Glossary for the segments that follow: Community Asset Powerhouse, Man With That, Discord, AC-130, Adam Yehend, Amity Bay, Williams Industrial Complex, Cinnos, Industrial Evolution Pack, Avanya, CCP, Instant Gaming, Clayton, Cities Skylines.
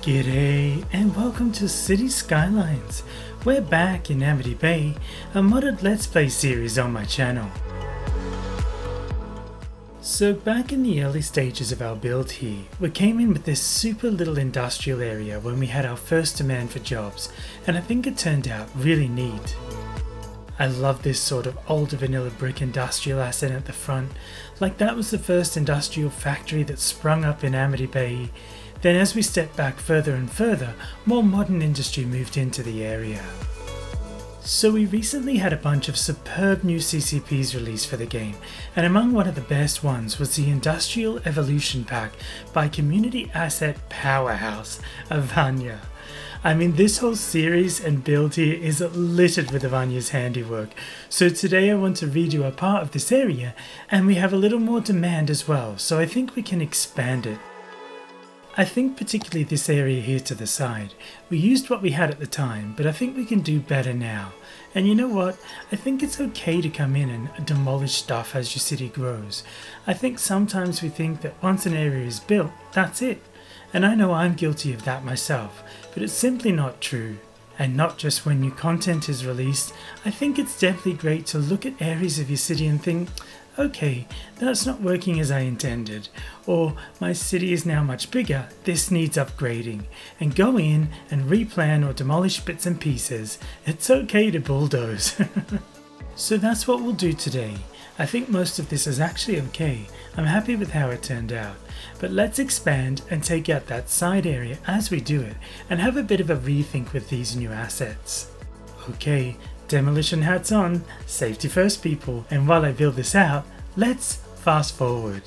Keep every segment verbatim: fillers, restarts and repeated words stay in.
G'day and welcome to Cities Skylines. We're back in Amity Bay, a modded Let's Play series on my channel. So back in the early stages of our build here, we came in with this super little industrial area when we had our first demand for jobs, and I think it turned out really neat. I love this sort of older vanilla brick industrial asset at the front, like that was the first industrial factory that sprung up in Amity Bay. Then as we stepped back further and further, more modern industry moved into the area. So we recently had a bunch of superb new C C Ps released for the game, and among one of the best ones was the Industrial Evolution Pack by Community Asset Powerhouse, Avanya. I mean, this whole series and build here is littered with Avanya's handiwork, so today I want to redo a part of this area, and we have a little more demand as well, so I think we can expand it. I think particularly this area here to the side. We used what we had at the time, but I think we can do better now. And you know what? I think it's okay to come in and demolish stuff as your city grows. I think sometimes we think that once an area is built, that's it. And I know I'm guilty of that myself, but it's simply not true. And not just when new content is released, I think it's definitely great to look at areas of your city and think, okay, that's not working as I intended, or my city is now much bigger, this needs upgrading, and go in and replan or demolish bits and pieces. It's okay to bulldoze. So that's what we'll do today. I think most of this is actually okay. I'm happy with how it turned out, but let's expand and take out that side area as we do it, and have a bit of a rethink with these new assets. Okay. Demolition hats on, safety first people, and while I build this out, let's fast forward.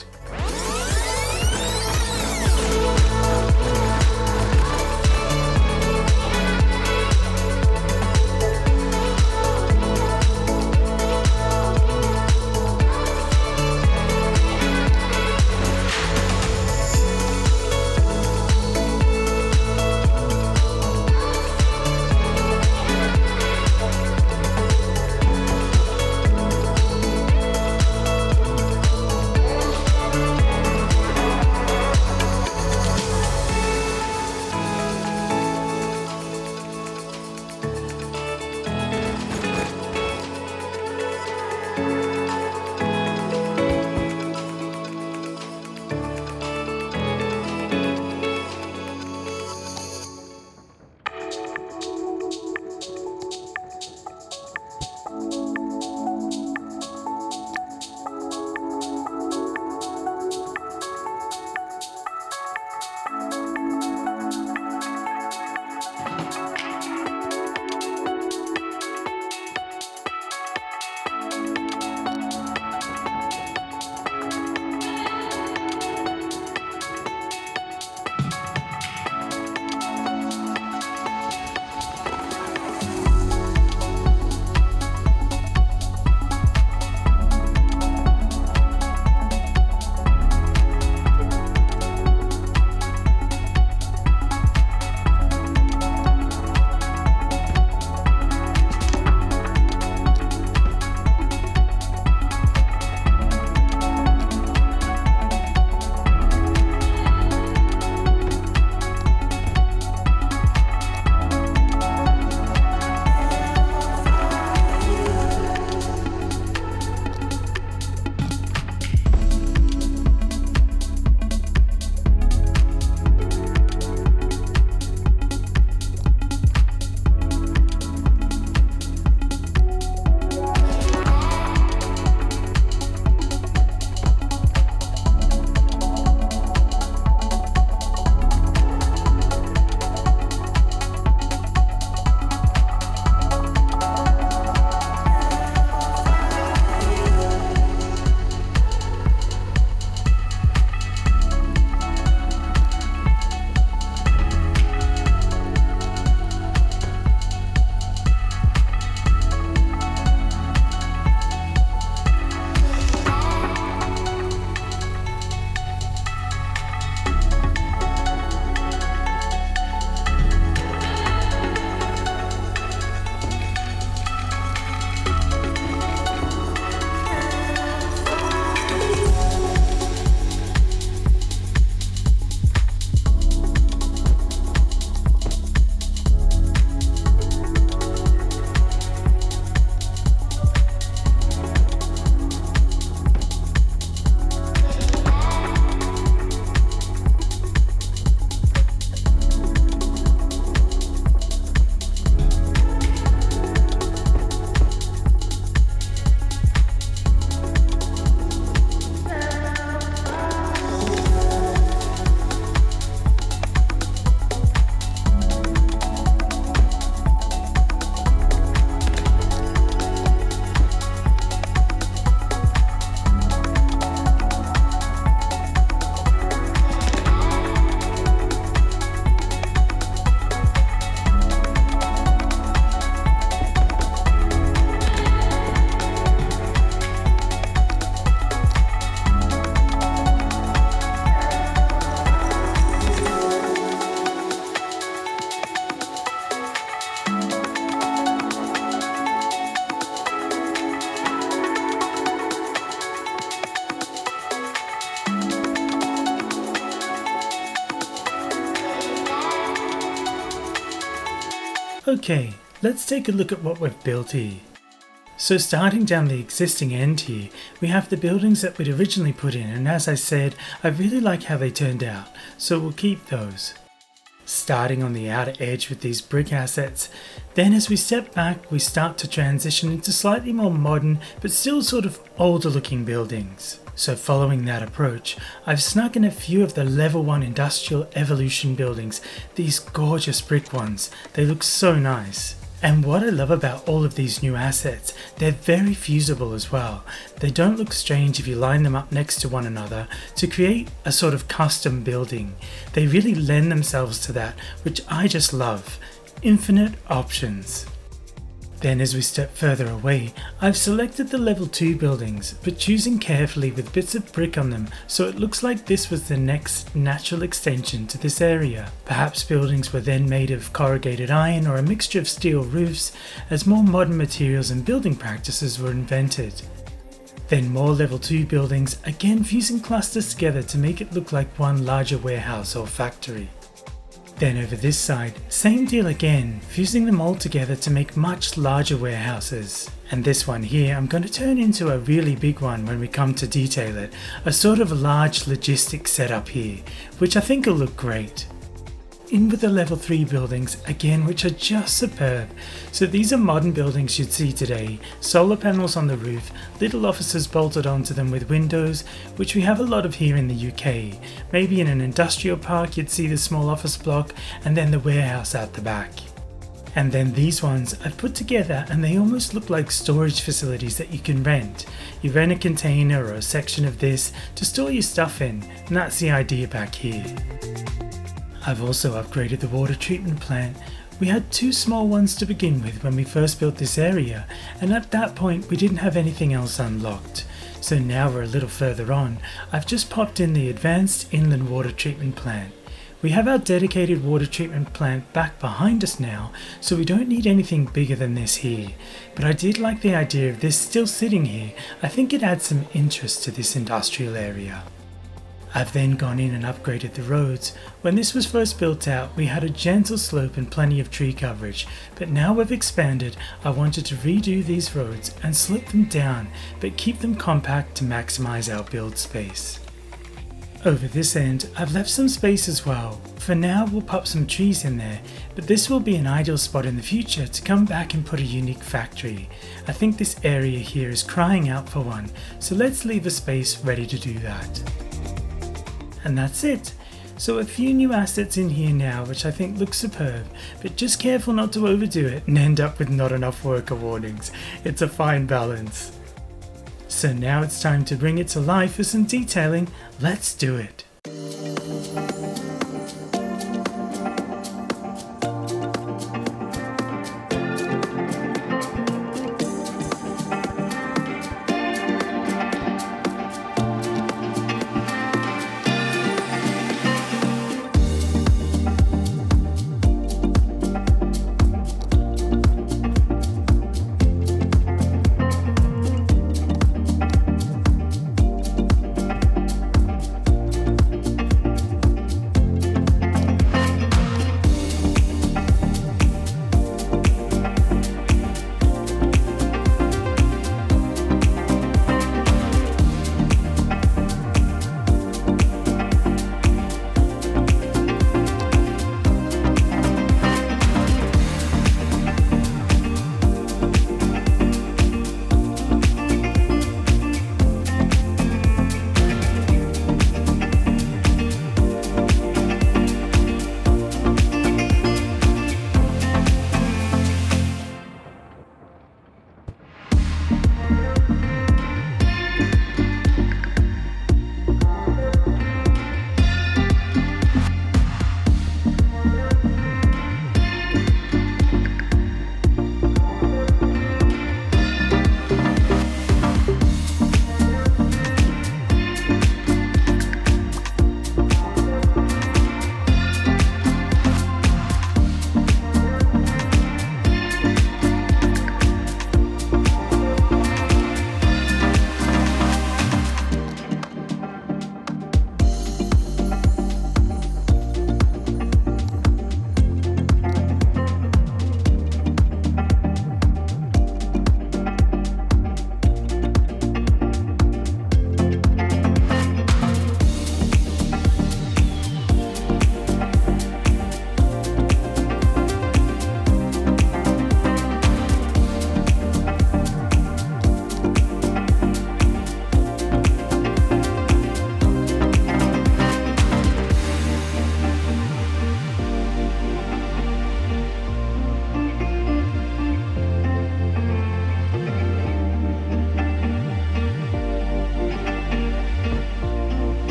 Okay, let's take a look at what we've built here. So starting down the existing end here, we have the buildings that we'd originally put in, and as I said, I really like how they turned out, so we'll keep those. Starting on the outer edge with these brick assets, then as we step back we start to transition into slightly more modern but still sort of older looking buildings. So following that approach, I've snuck in a few of the level one Industrial Evolution buildings, these gorgeous brick ones, they look so nice. And what I love about all of these new assets, they're very fusible as well. They don't look strange if you line them up next to one another to create a sort of custom building. They really lend themselves to that, which I just love. Infinite options. Then as we step further away, I've selected the level two buildings, but choosing carefully with bits of brick on them so it looks like this was the next natural extension to this area. Perhaps buildings were then made of corrugated iron or a mixture of steel roofs as more modern materials and building practices were invented. Then more level two buildings, again fusing clusters together to make it look like one larger warehouse or factory. Then over this side, same deal again, fusing them all together to make much larger warehouses. And this one here I'm going to turn into a really big one when we come to detail it, a sort of large logistics setup here, which I think will look great. In with the level three buildings again, which are just superb. So these are modern buildings you'd see today, solar panels on the roof, little offices bolted onto them with windows, which we have a lot of here in the U K. Maybe in an industrial park you'd see the small office block and then the warehouse out the back. And then these ones I've put together and they almost look like storage facilities that you can rent. You rent a container or a section of this to store your stuff in, and that's the idea back here. I've also upgraded the water treatment plant. We had two small ones to begin with when we first built this area, and at that point we didn't have anything else unlocked. So now we're a little further on, I've just popped in the advanced inland water treatment plant. We have our dedicated water treatment plant back behind us now, so we don't need anything bigger than this here. But I did like the idea of this still sitting here, I think it adds some interest to this industrial area. I've then gone in and upgraded the roads. When this was first built out, we had a gentle slope and plenty of tree coverage, but now we've expanded, I wanted to redo these roads and slope them down, but keep them compact to maximise our build space. Over this end, I've left some space as well. For now, we'll pop some trees in there, but this will be an ideal spot in the future to come back and put a unique factory. I think this area here is crying out for one, so let's leave a space ready to do that. And that's it. So a few new assets in here now which I think look superb, but just careful not to overdo it and end up with not enough worker warnings. It's a fine balance. So now it's time to bring it to life for some detailing. Let's do it.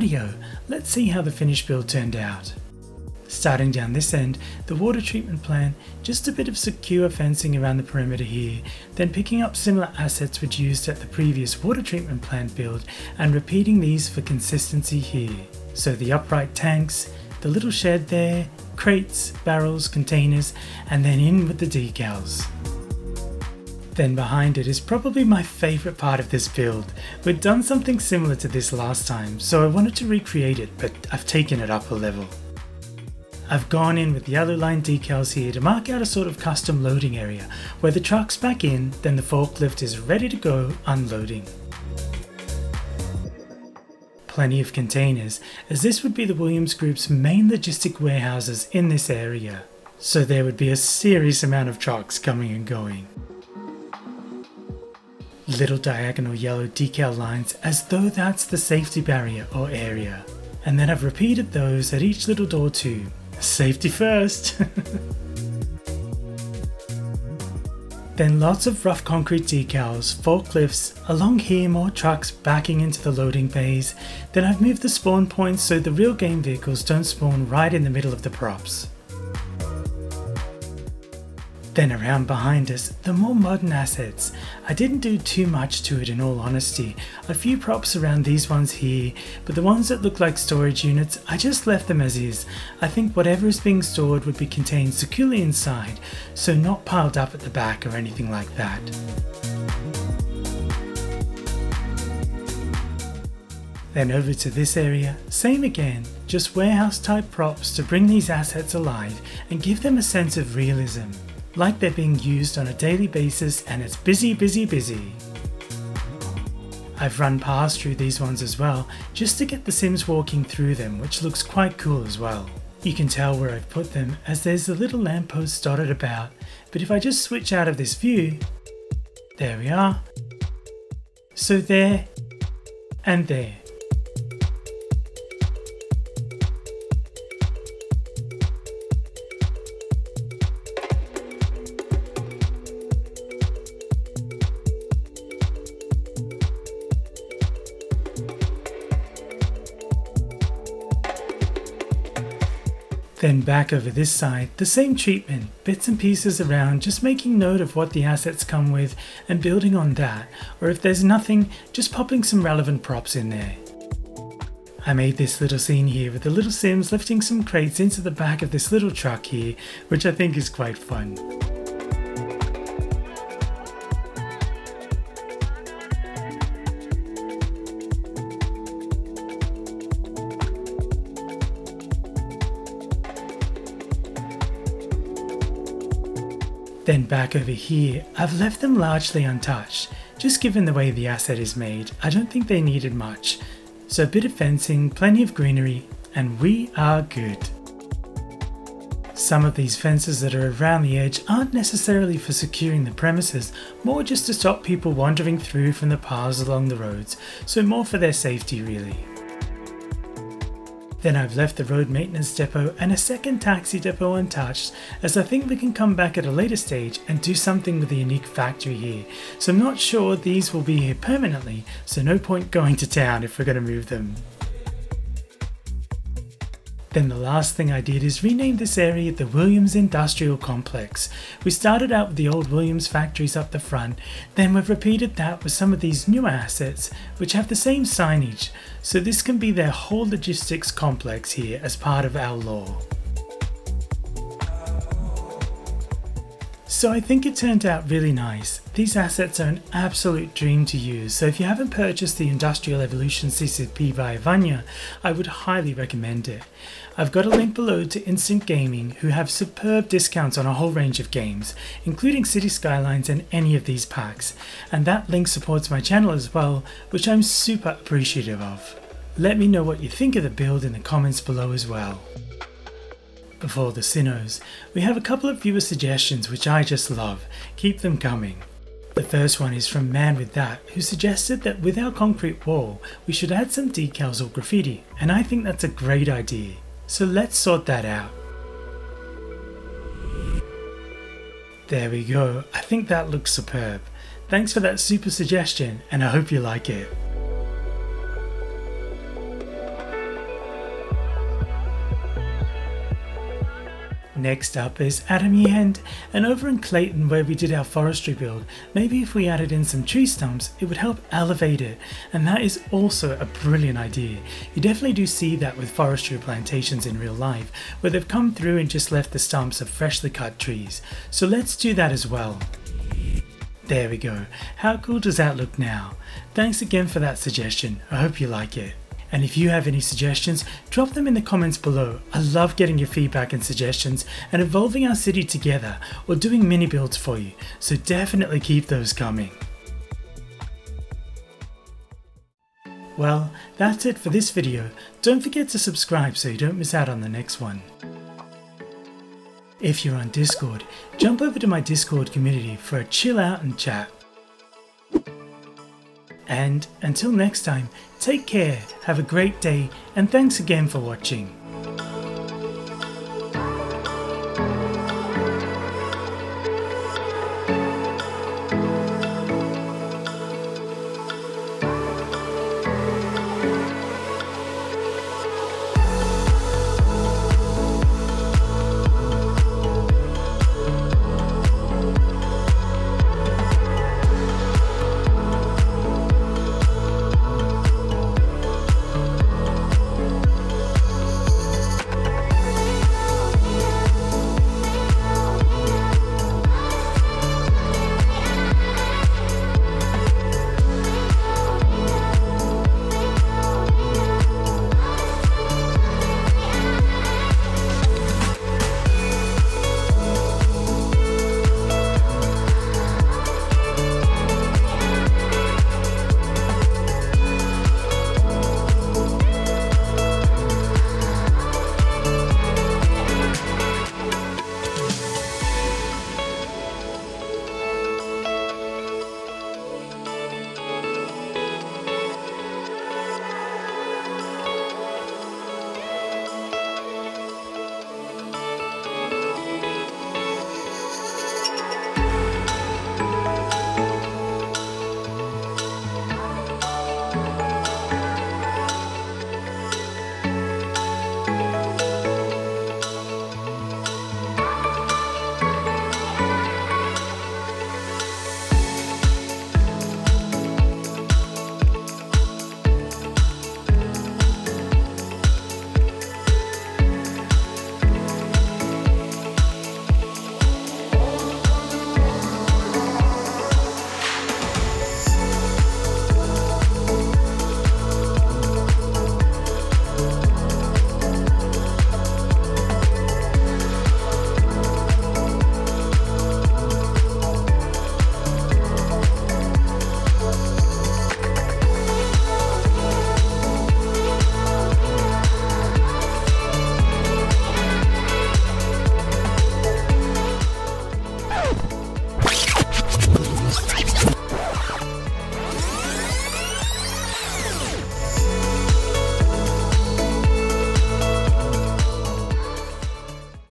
Rightio, let's see how the finished build turned out. Starting down this end, the water treatment plant, just a bit of secure fencing around the perimeter here, then picking up similar assets which used at the previous water treatment plant build and repeating these for consistency here. So the upright tanks, the little shed there, crates, barrels, containers, and then in with the decals. Then behind it is probably my favourite part of this build. We'd done something similar to this last time, so I wanted to recreate it, but I've taken it up a level. I've gone in with yellow line decals here to mark out a sort of custom loading area, where the truck's back in, then the forklift is ready to go unloading. Plenty of containers, as this would be the Williams Group's main logistic warehouses in this area, so there would be a serious amount of trucks coming and going. Little diagonal yellow decal lines as though that's the safety barrier or area. And then I've repeated those at each little door too. Safety first! Then lots of rough concrete decals, forklifts, along here more trucks backing into the loading bays. Then I've moved the spawn points so the real game vehicles don't spawn right in the middle of the props. Then around behind us, the more modern assets. I didn't do too much to it in all honesty. A few props around these ones here, but the ones that look like storage units, I just left them as is. I think whatever is being stored would be contained securely inside, so not piled up at the back or anything like that. Then over to this area, same again, just warehouse type props to bring these assets alive and give them a sense of realism. Like they're being used on a daily basis, and it's busy, busy, busy. I've run past through these ones as well, just to get the Sims walking through them, which looks quite cool as well. You can tell where I've put them, as there's a little lamppost dotted about, but if I just switch out of this view, there we are. So there, and there. Then back over this side, the same treatment, bits and pieces around, just making note of what the assets come with and building on that, or if there's nothing, just popping some relevant props in there. I made this little scene here with the little Sims lifting some crates into the back of this little truck here, which I think is quite fun. Then back over here, I've left them largely untouched. Just given the way the asset is made, I don't think they needed much. So a bit of fencing, plenty of greenery, and we are good. Some of these fences that are around the edge aren't necessarily for securing the premises, more just to stop people wandering through from the paths along the roads, so more for their safety really. Then I've left the road maintenance depot and a second taxi depot untouched, as I think we can come back at a later stage and do something with the unique factory here, so I'm not sure these will be here permanently, so no point going to town if we're going to move them. Then the last thing I did is rename this area the Williams Industrial Complex. We started out with the old Williams factories up the front, then we've repeated that with some of these newer assets which have the same signage, so this can be their whole logistics complex here as part of our lore. So I think it turned out really nice. These assets are an absolute dream to use, so if you haven't purchased the Industrial Evolution C C P by Avanya, I would highly recommend it. I've got a link below to Instant Gaming, who have superb discounts on a whole range of games, including Cities Skylines and any of these packs, and that link supports my channel as well, which I'm super appreciative of. Let me know what you think of the build in the comments below as well. Before the Sinos, we have a couple of viewer suggestions which I just love. Keep them coming. The first one is from Man With That, who suggested that with our concrete wall we should add some decals or graffiti, and I think that's a great idea. So let's sort that out. There we go, I think that looks superb. Thanks for that super suggestion, and I hope you like it. Next up is Adam Yehend, and over in Clayton where we did our forestry build, maybe if we added in some tree stumps it would help elevate it, and that is also a brilliant idea. You definitely do see that with forestry plantations in real life, where they've come through and just left the stumps of freshly cut trees, so let's do that as well. There we go, how cool does that look now? Thanks again for that suggestion, I hope you like it. And if you have any suggestions, drop them in the comments below. I love getting your feedback and suggestions and evolving our city together or doing mini builds for you, so definitely keep those coming. Well, that's it for this video. Don't forget to subscribe so you don't miss out on the next one. If you're on Discord, jump over to my Discord community for a chill out and chat. And until next time, take care, have a great day, and thanks again for watching.